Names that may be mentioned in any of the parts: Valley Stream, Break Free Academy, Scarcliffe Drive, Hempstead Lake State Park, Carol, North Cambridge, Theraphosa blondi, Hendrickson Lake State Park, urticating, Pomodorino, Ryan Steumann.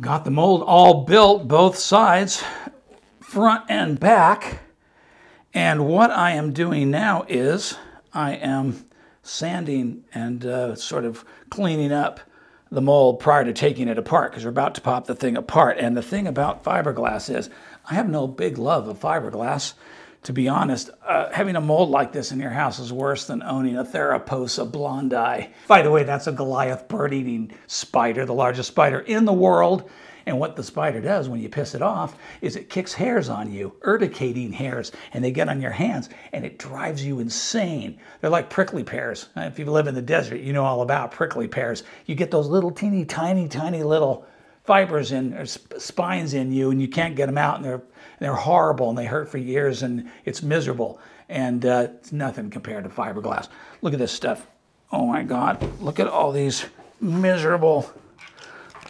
Got the mold all built, both sides, front and back. And what I am doing now is I am sanding and sort of cleaning up the mold prior to taking it apart, because we're about to pop the thing apart. And the thing about fiberglass is I have no big love of fiberglass. To be honest, having a mold like this in your house is worse than owning a Theraphosa blondi. By the way, that's a Goliath bird-eating spider, the largest spider in the world. And what the spider does when you piss it off is it kicks hairs on you, urticating hairs, and they get on your hands, and it drives you insane. They're like prickly pears. If you live in the desert, you know all about prickly pears. You get those little teeny tiny, tiny little fibers in, or spines in you, and you can't get them out, and they're horrible, and they hurt for years, and it's miserable, and it's nothing compared to fiberglass. Look at this stuff. Oh my God, look at all these miserable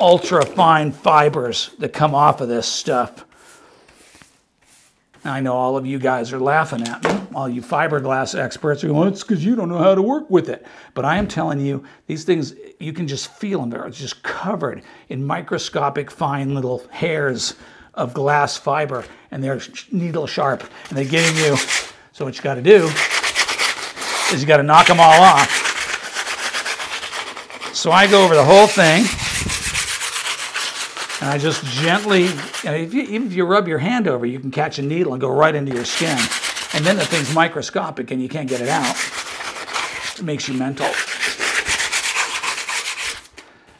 ultra fine fibers that come off of this stuff. I know all of you guys are laughing at me. All you fiberglass experts are going, well, it's because you don't know how to work with it. But I am telling you, these things, you can just feel them. They're just covered in microscopic fine little hairs of glass fiber, and they're needle sharp, and they're getting you. So what you got to do is you got to knock them all off. So I go over the whole thing, and I just gently, and even if you rub your hand over, you can catch a needle and go right into your skin. And then the thing's microscopic and you can't get it out. It makes you mental.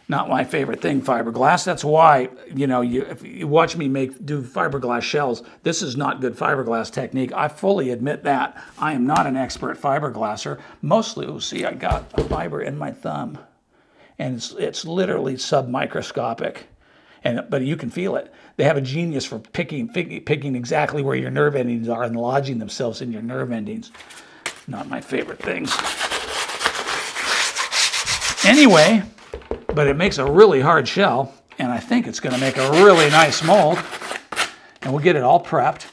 Not my favorite thing, fiberglass. That's why, you know, if you watch me do fiberglass shells, this is not good fiberglass technique. I fully admit that. I am not an expert fiberglasser. Mostly, oh, see, I got a fiber in my thumb. And it's literally submicroscopic. But you can feel it. They have a genius for picking exactly where your nerve endings are and lodging themselves in your nerve endings. Not my favorite things. Anyway, but it makes a really hard shell, and I think it's going to make a really nice mold. And we'll get it all prepped.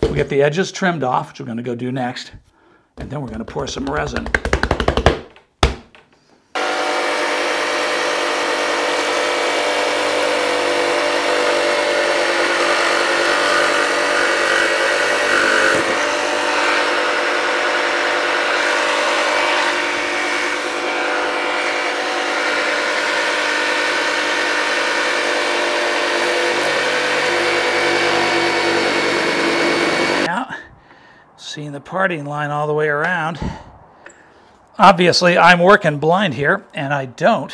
We'll get the edges trimmed off, which we're going to go do next. And then we're going to pour some resin. Seeing the parting line all the way around. Obviously, I'm working blind here, and I don't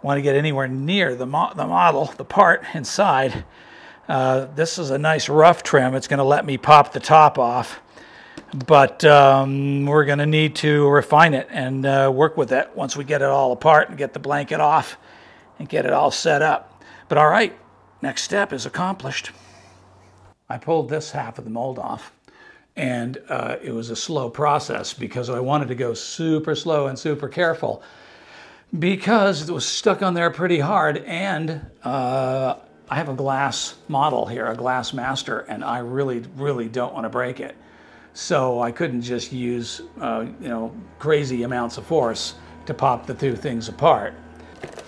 want to get anywhere near the part inside. This is a nice rough trim. It's going to let me pop the top off, but we're going to need to refine it and work with it once we get it all apart and get the blanket off and get it all set up. But all right, next step is accomplished. I pulled this half of the mold off. And it was a slow process because I wanted to go super slow and super careful because it was stuck on there pretty hard. And I have a glass model here, a glass master, and I really, really don't want to break it. So I couldn't just use, you know, crazy amounts of force to pop the two things apart.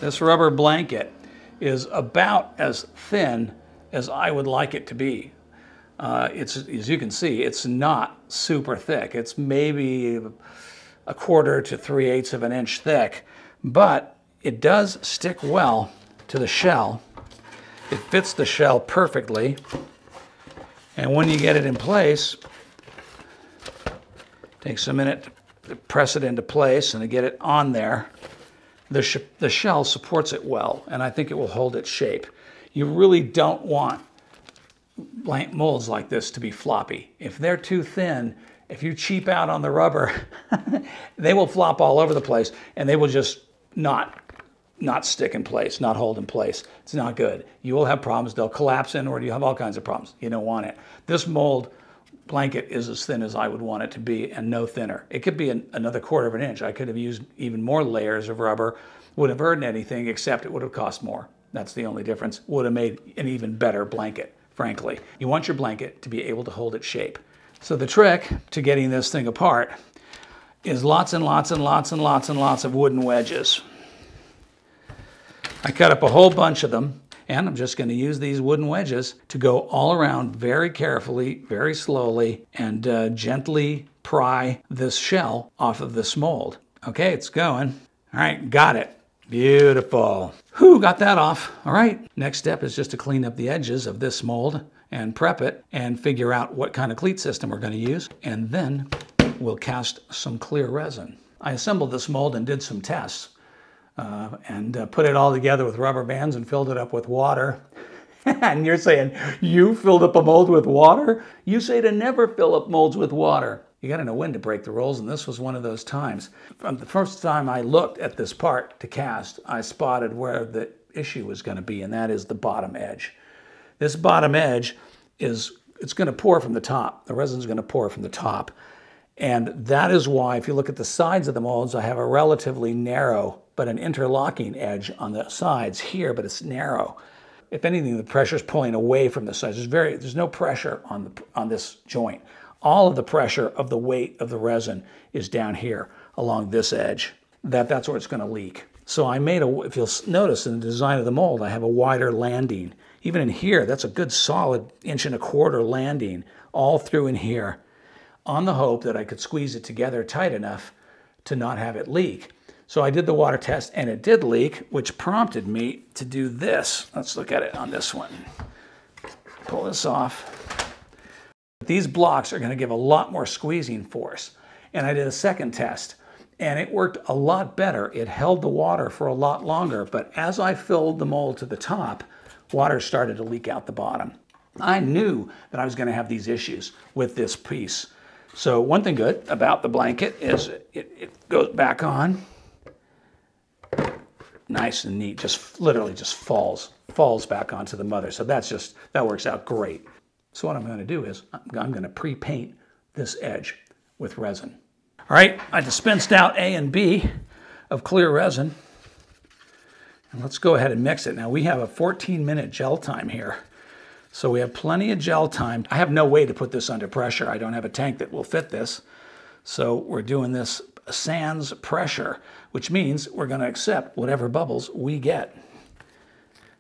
This rubber blanket is about as thin as I would like it to be. It's, as you can see, it's not super thick. It's maybe a quarter to 3/8 of an inch thick, but it does stick well to the shell. It fits the shell perfectly. And when you get it in place, it takes a minute to press it into place and to get it on there. The shell supports it well, and I think it will hold its shape. You really don't want blank molds like this to be floppy. If they're too thin, if you cheap out on the rubber, they will flop all over the place, and they will just not stick in place, not hold in place. It's not good. You will have problems. They'll collapse inward. You have all kinds of problems. You don't want it. This mold blanket is as thin as I would want it to be, and no thinner. It could be another quarter of an inch. I could have used even more layers of rubber. Would have earned anything, except it would have cost more. That's the only difference. Would have made an even better blanket. Frankly, you want your blanket to be able to hold its shape. So the trick to getting this thing apart is lots and lots and lots and lots and lots of wooden wedges. I cut up a whole bunch of them, And I'm just going to use these wooden wedges to go all around very carefully, very slowly, and gently pry this shell off of this mold. Okay, it's going. All right, got it. Beautiful. Whew, got that off. All right, next step is just to clean up the edges of this mold and prep it and figure out what kind of cleat system we're going to use. And then we'll cast some clear resin. I assembled this mold and did some tests and put it all together with rubber bands and filled it up with water. And you're saying, you filled up a mold with water? You say to never fill up molds with water. You got to know when to break the rules, and this was one of those times. From the first time I looked at this part to cast, I spotted where the issue was going to be, and that is the bottom edge. This bottom edge it's going to pour from the top. The resin's going to pour from the top. And that is why, if you look at the sides of the molds, I have a relatively narrow but an interlocking edge on the sides here, but it's narrow. If anything, the pressure's pulling away from the sides. There's no pressure on this joint. All of the pressure of the weight of the resin is down here along this edge. That's where it's going to leak. So I made a, if you'll notice in the design of the mold, I have a wider landing. Even in here, that's a good solid 1.25 inch landing all through in here, on the hope that I could squeeze it together tight enough to not have it leak. So I did the water test and it did leak, which prompted me to do this. Let's look at it on this one. Pull this off. These blocks are going to give a lot more squeezing force. And I did a second test and it worked a lot better. It held the water for a lot longer, but as I filled the mold to the top, water started to leak out the bottom. I knew that I was going to have these issues with this piece. So one thing good about the blanket is it goes back on nice and neat, just literally just falls back onto the mother. So that works out great. So what I'm going to do is I'm going to pre-paint this edge with resin. All right, I dispensed out A and B of clear resin. And let's go ahead and mix it. Now we have a 14-minute gel time here. So we have plenty of gel time. I have no way to put this under pressure. I don't have a tank that will fit this. So we're doing this sans pressure, which means we're going to accept whatever bubbles we get.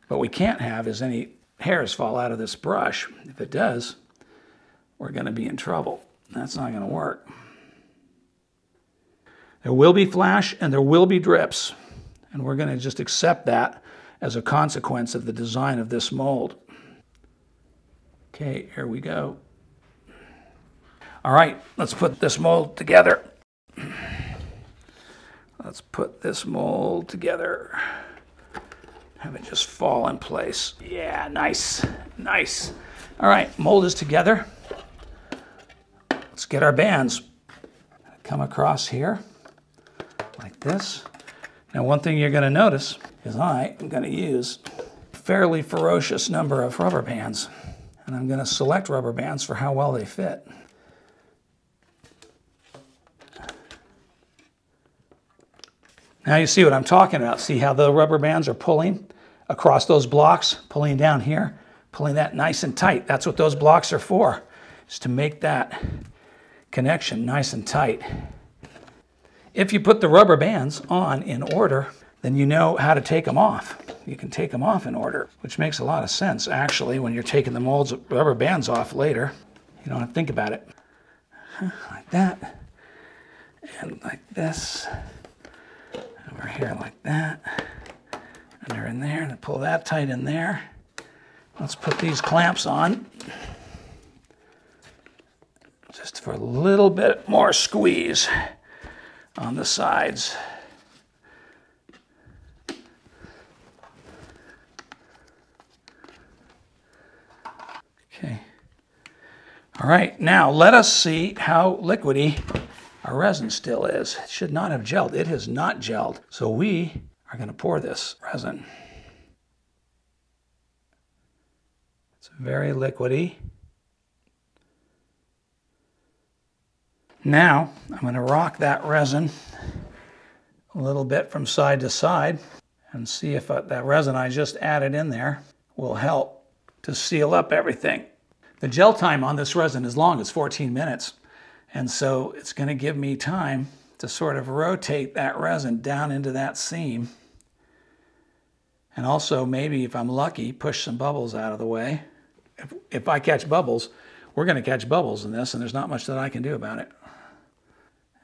What we can't have is any hairs fall out of this brush. If it does, we're going to be in trouble. That's not going to work. There will be flash and there will be drips. And we're going to just accept that as a consequence of the design of this mold. Okay, here we go. All right, let's put this mold together. Let's put this mold together. Have it just fall in place. Yeah, nice, nice. All right, mold is together. Let's get our bands. Come across here like this. Now, one thing you're going to notice is I am going to use a fairly ferocious number of rubber bands. And I'm going to select rubber bands for how well they fit. Now you see what I'm talking about. See how the rubber bands are pulling across those blocks, pulling down here, pulling that nice and tight. That's what those blocks are for, is to make that connection nice and tight. If you put the rubber bands on in order, then you know how to take them off. You can take them off in order, which makes a lot of sense, actually, when you're taking the molds of rubber bands off later. You don't have to think about it. Like that, and like this. Over here like that, and they're in there, and pull that tight in there. Let's put these clamps on, just for a little bit more squeeze on the sides. Okay, all right, now let us see how liquidy our resin still is. It should not have gelled. It has not gelled. So we are going to pour this resin. It's very liquidy. Now I'm going to rock that resin a little bit from side to side and see if that resin I just added in there will help to seal up everything. The gel time on this resin is long. It's 14 minutes. And so it's going to give me time to sort of rotate that resin down into that seam And also maybe if I'm lucky, push some bubbles out of the way. If I catch bubbles, we're going to catch bubbles in this, and there's not much that I can do about it.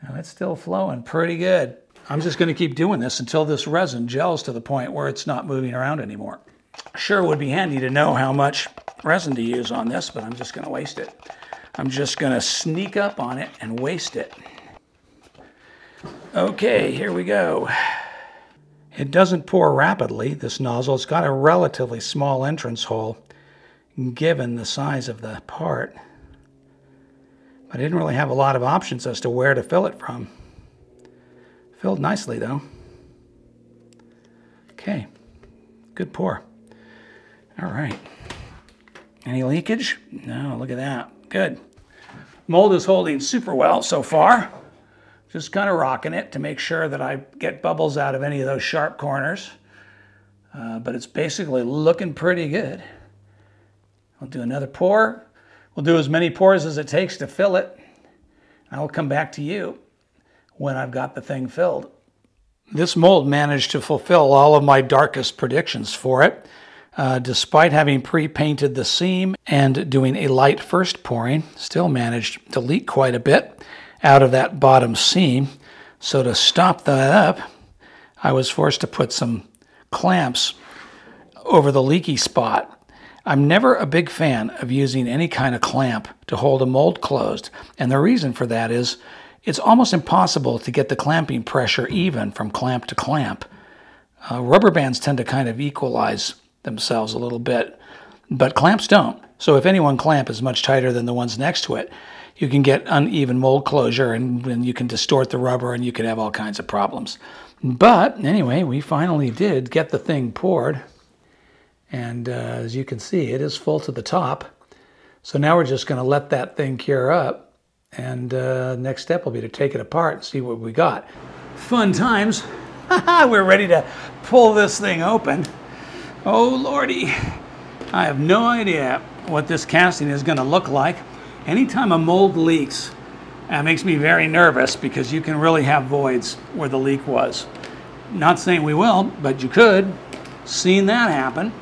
Now it's still flowing pretty good. I'm just going to keep doing this until this resin gels to the point where it's not moving around anymore. Sure would be handy to know how much resin to use on this, but I'm just going to waste it. I'm just going to sneak up on it and waste it. Okay, here we go. It doesn't pour rapidly, this nozzle. It's got a relatively small entrance hole, given the size of the part. But I didn't really have a lot of options as to where to fill it from. Filled nicely, though. Okay, good pour. All right. Any leakage? No, look at that. Good. Mold is holding super well so far. Just kind of rocking it to make sure that I get bubbles out of any of those sharp corners. But it's basically looking pretty good. I'll do another pour. We'll do as many pours as it takes to fill it. I will come back to you when I've got the thing filled. This mold managed to fulfill all of my darkest predictions for it, despite having pre-painted the seam and doing a light first pouring. Still managed to leak quite a bit out of that bottom seam. So to stop that up, I was forced to put some clamps over the leaky spot. I'm never a big fan of using any kind of clamp to hold a mold closed. And the reason for that is it's almost impossible to get the clamping pressure even from clamp to clamp. Rubber bands tend to kind of equalize themselves a little bit, but clamps don't. So if any one clamp is much tighter than the ones next to it, you can get uneven mold closure, and you can distort the rubber, and you can have all kinds of problems. But anyway, we finally did get the thing poured. And as you can see, it is full to the top. So now we're just going to let that thing cure up. And next step will be to take it apart and see what we got. Fun times. We're ready to pull this thing open. Oh, Lordy. I have no idea what this casting is going to look like. Anytime a mold leaks, that makes me very nervous, because you can really have voids where the leak was. Not saying we will, but you could. Seen that happen.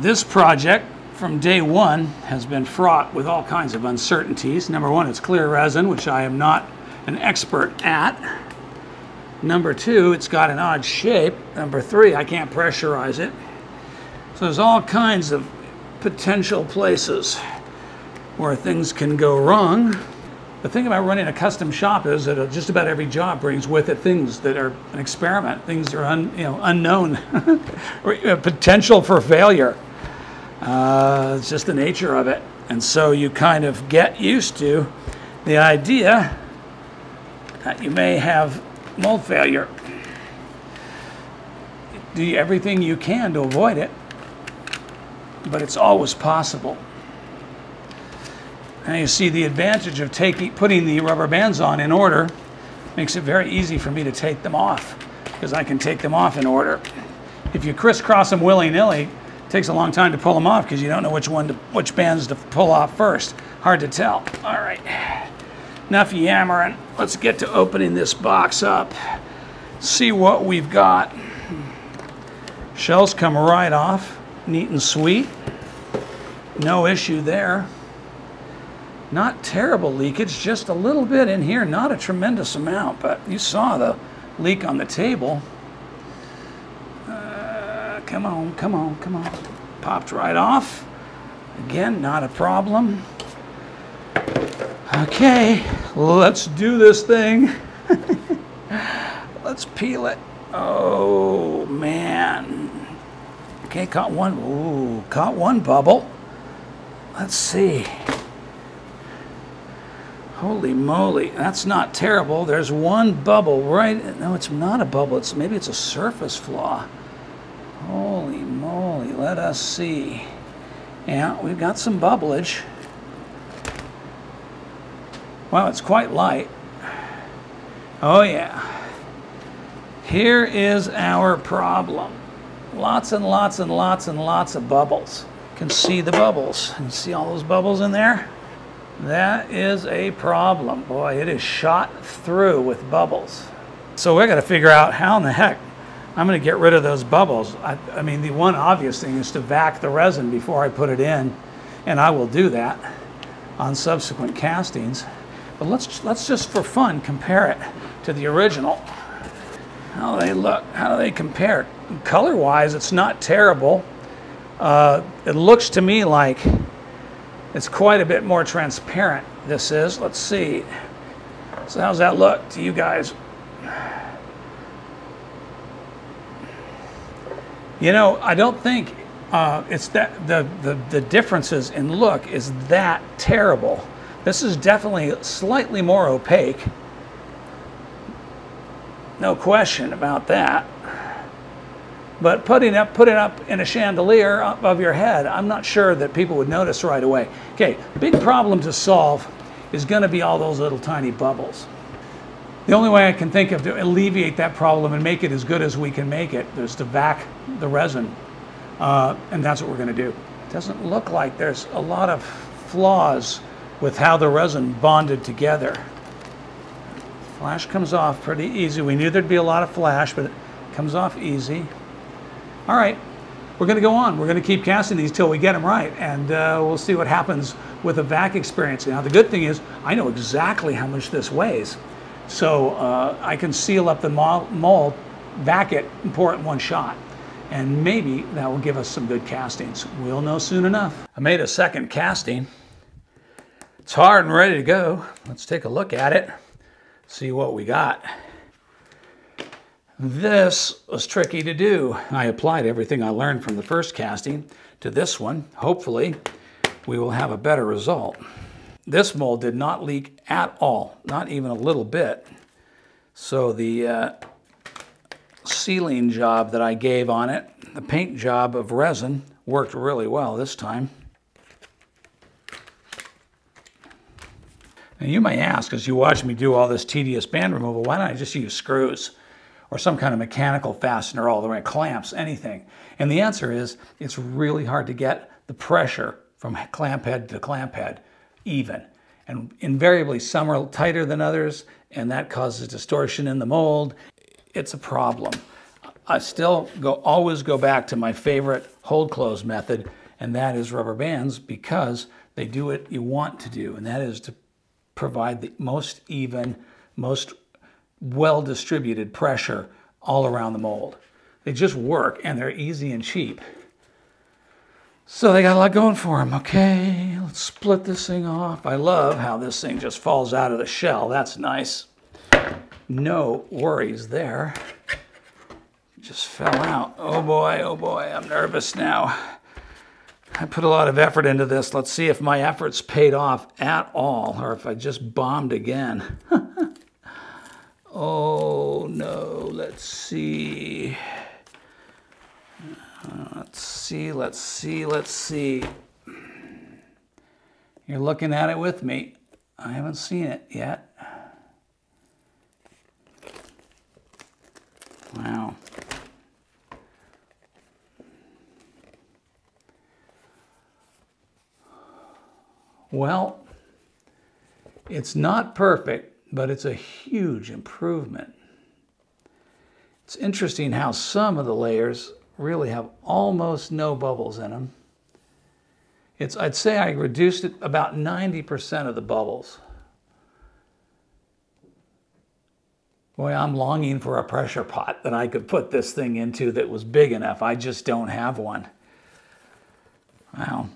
This project from day one has been fraught with all kinds of uncertainties. Number one, it's clear resin, which I am not an expert at. Number two, it's got an odd shape. Number three, I can't pressurize it. So there's all kinds of potential places where things can go wrong. The thing about running a custom shop is that just about every job brings with it things that are an experiment, things that are unknown, potential for failure. It's just the nature of it. And so you kind of get used to the idea that you may have mold failure. Do everything you can to avoid it, but it's always possible. Now you see the advantage of putting the rubber bands on in order makes it very easy for me to take them off, because I can take them off in order. If you crisscross them willy-nilly, it takes a long time to pull them off, because you don't know which bands to pull off first. Hard to tell. All right, enough yammering. Let's get to opening this box up, see what we've got. Shells come right off, neat and sweet. No issue there. Not terrible leakage, just a little bit in here, not a tremendous amount, but you saw the leak on the table. Come on, come on, come on. Popped right off. Again, not a problem. Okay, let's do this thing. Let's peel it. Oh, man. Okay, caught one. Ooh, caught one bubble. Let's see. Holy moly, that's not terrible. There's one bubble, right? No, it's not a bubble. It's maybe it's a surface flaw. Holy moly, let us see. Yeah, we've got some bubblage. Wow, it's quite light. Oh, yeah. Here is our problem. Lots and lots and lots and lots of bubbles. You can see the bubbles. You see all those bubbles in there? That is a problem. Boy, it is shot through with bubbles. So we're going to figure out how in the heck I'm going to get rid of those bubbles. I mean, the one obvious thing is to vac the resin before I put it in, and I will do that on subsequent castings. But let's just for fun compare it to the original. How do they look? How do they compare? Color-wise, it's not terrible. It looks to me like it's quite a bit more transparent. This is. Let's see. So how's that look to you guys? You know, I don't think it's that the differences in look is that terrible. This is definitely slightly more opaque. No question about that. But putting up in a chandelier above your head, I'm not sure that people would notice right away. Okay, big problem to solve is going to be all those little tiny bubbles. The only way I can think of to alleviate that problem and make it as good as we can make it is to vac the resin, and that's what we're going to do. It doesn't look like there's a lot of flaws with how the resin bonded together. Flash comes off pretty easy. We knew there'd be a lot of flash, but it comes off easy. All right, we're going to go on. We're going to keep casting these till we get them right, and we'll see what happens with a vac experience. Now, the good thing is I know exactly how much this weighs, so I can seal up the mold, vac it, and pour it in one shot. And maybe that will give us some good castings. We'll know soon enough. I made a second casting. It's hard and ready to go. Let's take a look at it, see what we got. This was tricky to do. I applied everything I learned from the first casting to this one. Hopefully, we will have a better result. This mold did not leak at all, not even a little bit. So the sealing job that I gave on it, the paint job of resin, worked really well this time. Now you may ask, as you watch me do all this tedious band removal, why don't I just use screws or some kind of mechanical fastener all the way, clamps, anything? And the answer is, it's really hard to get the pressure from clamp head to clamp head even. And invariably, some are tighter than others, and that causes distortion in the mold. It's a problem. I still always go back to my favorite hold close method, and that is rubber bands, because they do what you want to do, and that is to provide the most even, most well-distributed pressure all around the mold. They just work, and they're easy and cheap. So they got a lot going for them. Okay, let's split this thing off. I love how this thing just falls out of the shell. That's nice. No worries there. Just fell out. Oh boy, I'm nervous now. I put a lot of effort into this. Let's see if my efforts paid off at all, or if I just bombed again. Oh no, let's see. Let's see. You're looking at it with me. I haven't seen it yet. Wow. Well, it's not perfect, but it's a huge improvement. It's interesting how some of the layers really have almost no bubbles in them. I'd say I reduced it about 90% of the bubbles. Boy, I'm longing for a pressure pot that I could put this thing into that was big enough. I just don't have one. Wow.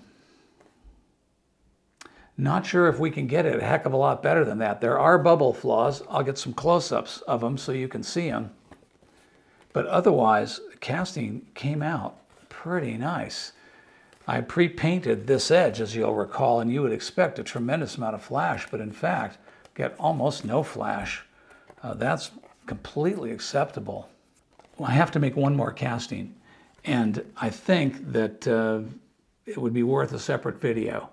Not sure if we can get it a heck of a lot better than that. There are bubble flaws. I'll get some close-ups of them so you can see them. But otherwise, the casting came out pretty nice. I pre-painted this edge, as you'll recall, and you would expect a tremendous amount of flash, but in fact, get almost no flash. That's completely acceptable. Well, I have to make one more casting, and I think that it would be worth a separate video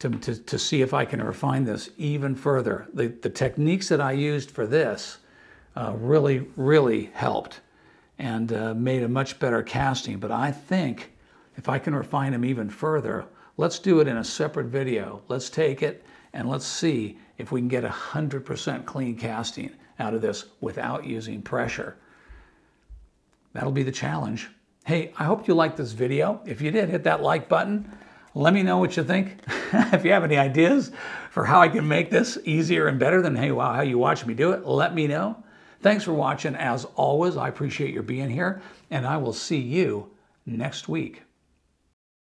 to see if I can refine this even further. The techniques that I used for this really helped and made a much better casting, but I think if I can refine them even further, let's do it in a separate video. Let's take it and let's see if we can get 100% clean casting out of this without using pressure. That'll be the challenge. Hey, I hope you liked this video. If you did, hit that like button. Let me know what you think. If you have any ideas for how I can make this easier and better than, hey, wow, how you watch me do it, let me know. Thanks for watching. As always, I appreciate your being here, and I will see you next week.